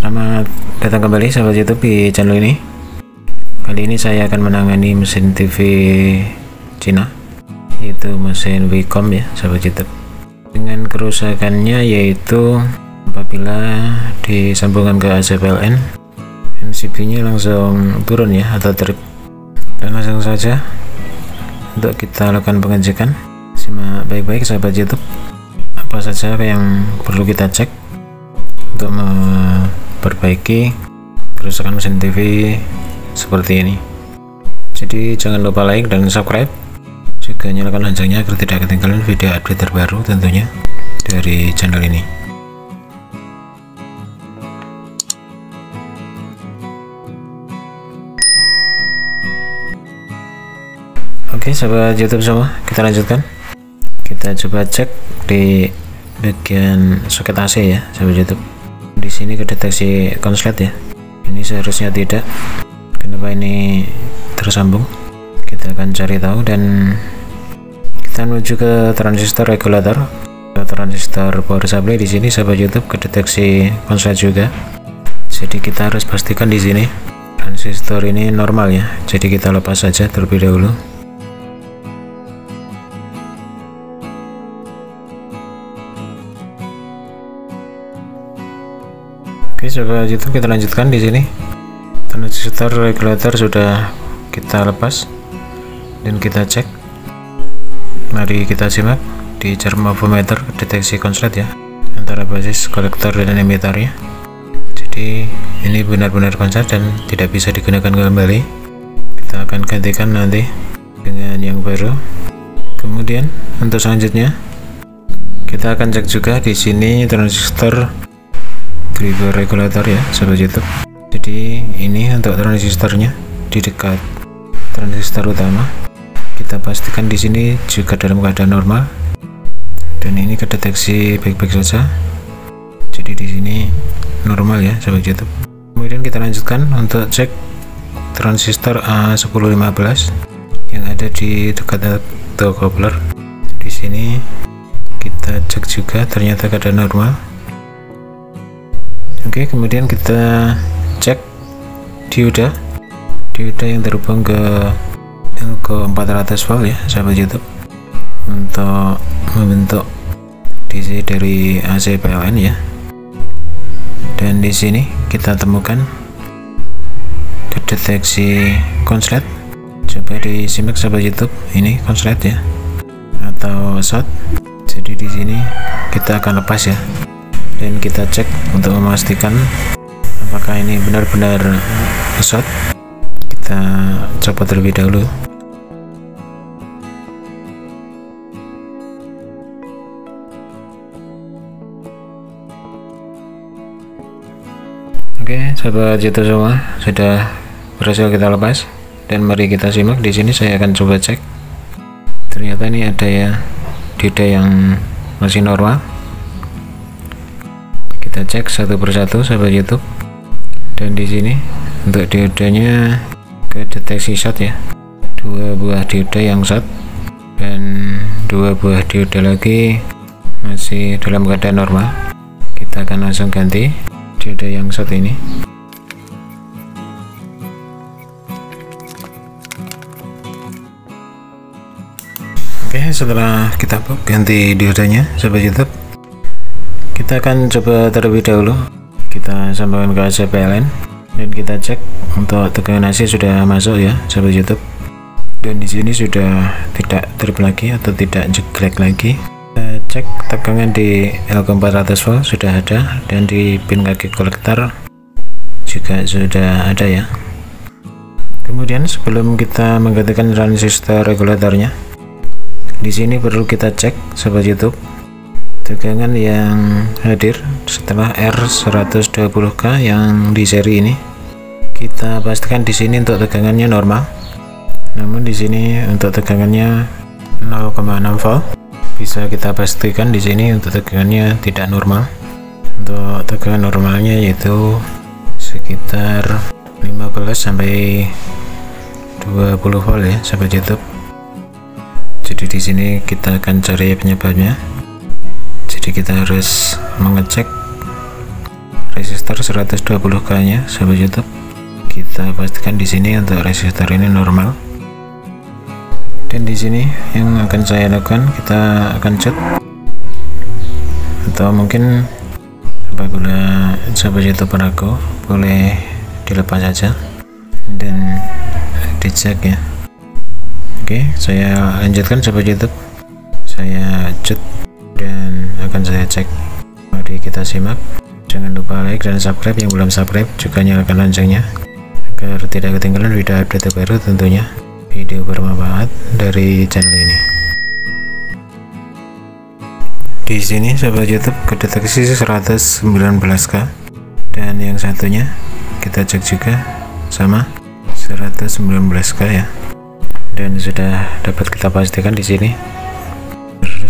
Selamat datang kembali sahabat YouTube di channel ini. Kali ini saya akan menangani mesin TV Cina, yaitu mesin Wecom ya sahabat YouTube. Dengan kerusakannya yaitu apabila disambungkan ke ACPLN, MCB-nya langsung turun ya atau drop. Dan langsung saja untuk kita lakukan pengecekan. Simak baik-baik sahabat YouTube apa saja yang perlu kita cek untuk perbaiki kerusakan mesin TV seperti ini. Jadi jangan lupa like dan subscribe, juga nyalakan loncengnya agar tidak ketinggalan video update terbaru tentunya dari channel ini. Oke sahabat YouTube semua, kita lanjutkan. Kita coba cek di bagian soket AC ya sahabat YouTube. Di sini kedeteksi konslet ya. Ini seharusnya tidak. Kenapa ini tersambung? Kita akan cari tahu dan kita menuju ke transistor regulator. Transistor power supply di sini sahabat YouTube kedeteksi konslet juga. Jadi kita harus pastikan di sini transistor ini normal ya. Jadi kita lepas saja terlebih dahulu. Oke sahabat YouTube, kita lanjutkan. Di sini transistor regulator sudah kita lepas dan kita cek. Mari kita simak di termometer deteksi konslet ya antara basis, kolektor dan emitarnya. Jadi ini benar-benar konslet dan tidak bisa digunakan kembali. Kita akan gantikan nanti dengan yang baru. Kemudian untuk selanjutnya kita akan cek juga di sini transistor regulator ya sahabat YouTube. Jadi ini untuk transistornya di dekat transistor utama. Kita pastikan di sini juga dalam keadaan normal dan ini kedeteksi baik-baik saja. Jadi di sini normal ya sahabat YouTube. Kemudian kita lanjutkan untuk cek transistor A1015 yang ada di dekat coupler. Di sini kita cek juga ternyata keadaan normal. Oke, kemudian kita cek dioda yang terhubung ke elko 400 volt ya sahabat YouTube untuk membentuk DC dari ACPLN ya. Dan di sini kita temukan kedeteksi konslet. Coba disimak sahabat YouTube, ini konslet ya atau short. Jadi di sini kita akan lepas ya. Dan kita cek untuk memastikan apakah ini benar-benar short. Kita coba terlebih dahulu. Oke, sahabat YouTube semua, sudah berhasil kita lepas dan mari kita simak. Di sini saya akan coba cek. Ternyata ini ada ya dioda yang masih normal. Kita cek satu persatu sahabat YouTube. Dan di sini untuk diodanya kedeteksi short ya. 2 buah dioda yang short dan 2 buah dioda lagi masih dalam keadaan normal. Kita akan langsung ganti dioda yang short ini. Oke, setelah kita ganti diodanya sahabat YouTube, kita akan coba terlebih dahulu kita sambungkan ke ACPLN dan kita cek untuk tegangan AC sudah masuk ya sahabat YouTube. Dan di sini sudah tidak drop lagi atau tidak jeglek lagi. Kita cek tegangan di elko 400 volt sudah ada dan di pin kaki kolektor juga sudah ada ya. Kemudian sebelum kita menggantikan transistor regulatornya, di sini perlu kita cek sahabat YouTube tegangan yang hadir setelah R120K yang di seri ini. Kita pastikan di sini untuk tegangannya normal. Namun di sini untuk tegangannya 0,6 volt. Bisa kita pastikan di sini untuk tegangannya tidak normal. Untuk tegangan normalnya yaitu sekitar 15 sampai 20 volt ya sahabat YouTube. Jadi di sini kita akan cari penyebabnya. Jadi kita harus mengecek resistor 120K nya sahabat YouTube. Kita pastikan di sini untuk resistor ini normal, dan di sini yang akan saya lakukan, kita akan cut, atau mungkin apabila sahabat YouTube ragu boleh dilepas saja dan dicek ya. Oke, saya lanjutkan sahabat YouTube, saya cut dan akan saya cek. Mari kita simak. Jangan lupa like dan subscribe yang belum subscribe, juga nyalakan loncengnya agar tidak ketinggalan video update terbaru, tentunya video bermanfaat dari channel ini. Di sini sahabat YouTube kedeteksi 119K, dan yang satunya kita cek juga sama 119K ya, dan sudah dapat kita pastikan di sini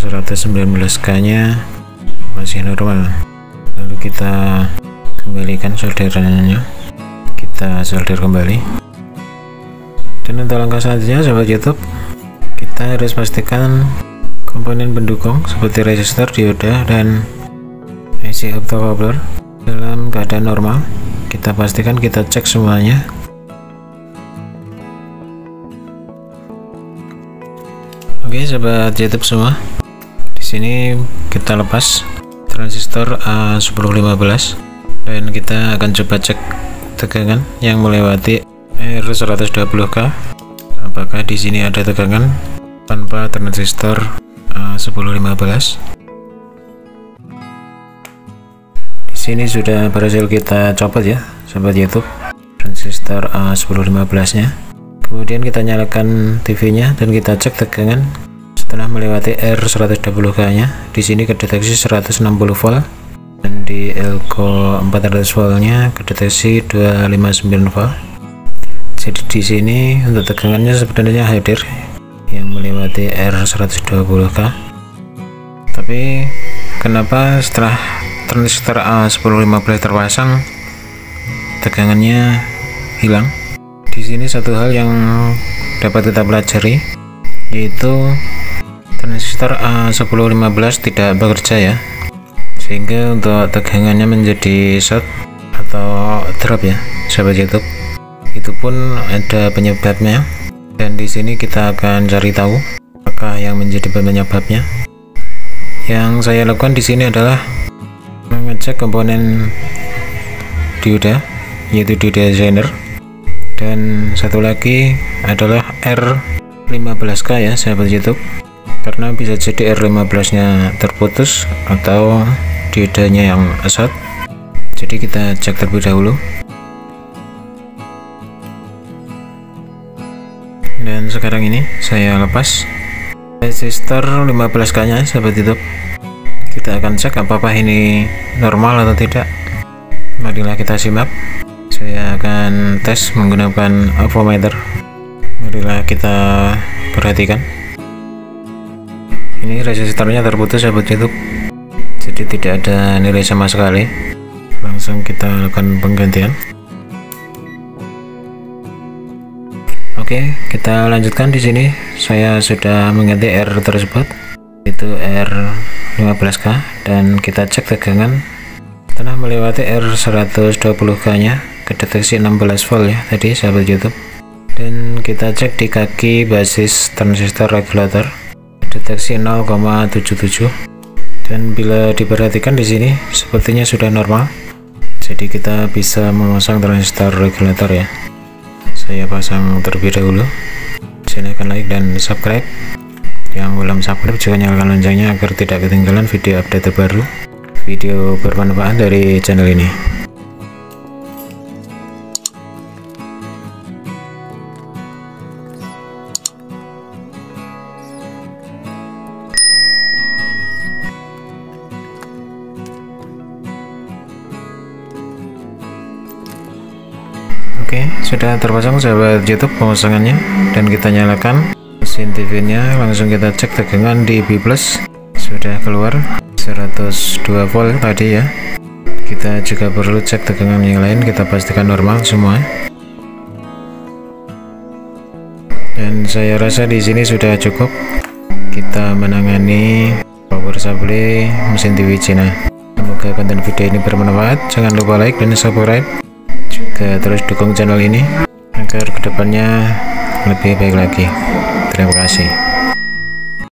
119K nya masih normal. Lalu kita kembalikan solderannya, kita solder kembali. Dan untuk langkah selanjutnya sahabat YouTube, kita harus pastikan komponen pendukung seperti resistor, dioda, dan IC optocoupler dalam keadaan normal. Kita pastikan kita cek semuanya. Oke sahabat YouTube semua, di sini kita lepas transistor A1015 dan kita akan coba cek tegangan yang melewati R120K, apakah di sini ada tegangan tanpa transistor A1015. Di sini sudah berhasil kita copot ya sahabat YouTube transistor A1015 nya, kemudian kita nyalakan TV nya dan kita cek tegangan setelah melewati R120K nya. Di sini kedeteksi 160 volt, dan di elko 400 volt nya kedeteksi 259 volt. Jadi di sini untuk tegangannya sebenarnya hadir yang melewati R120K, tapi kenapa setelah transistor A1015 terpasang tegangannya hilang? Di sini satu hal yang dapat kita pelajari, yaitu transistor A1015 tidak bekerja ya, sehingga untuk tegangannya menjadi short atau drop ya sahabat YouTube. Itu pun ada penyebabnya, dan di sini kita akan cari tahu apakah yang menjadi penyebabnya. Yang saya lakukan di sini adalah mengecek komponen dioda, yaitu dioda zener, dan satu lagi adalah R15K ya sahabat YouTube, karena bisa jadi R15 nya terputus atau diodanya yang short. Jadi kita cek terlebih dahulu, dan sekarang ini saya lepas resistor 15K nya sahabat YouTube. Kita akan cek apakah ini normal atau tidak. Marilah kita simak. Saya akan tes menggunakan voltmeter. Marilah kita perhatikan. Ini resistornya terputus sahabat YouTube, jadi tidak ada nilai sama sekali. Langsung kita lakukan penggantian. Oke, kita lanjutkan. Di sini saya sudah mengganti R tersebut, itu R15K, dan kita cek tegangan setelah melewati R120K nya kedeteksi 16 volt ya tadi sahabat YouTube. Dan kita cek di kaki basis transistor regulator, deteksi 0,77, dan bila diperhatikan di sini sepertinya sudah normal. Jadi kita bisa memasang transistor regulator ya. Saya pasang terlebih dahulu. Silahkan like dan subscribe. Yang belum subscribe juga nyalakan loncengnya agar tidak ketinggalan video update terbaru, video bermanfaat dari channel ini. Oke, sudah terpasang sahabat YouTube pemasangannya, dan kita nyalakan mesin TV nya. Langsung kita cek tegangan di B+, sudah keluar 102 volt tadi ya. Kita juga perlu cek tegangan yang lain, kita pastikan normal semua. Dan saya rasa di sini sudah cukup kita menangani power supply mesin TV Cina. Semoga konten video ini bermanfaat. Jangan lupa like dan subscribe, juga terus dukung channel ini agar kedepannya lebih baik lagi. Terima kasih.